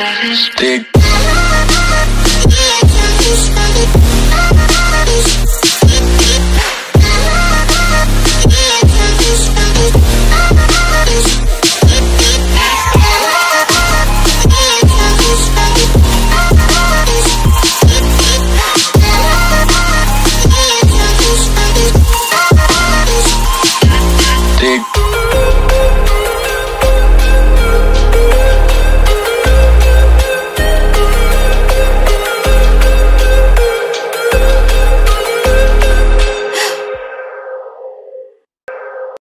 Stick.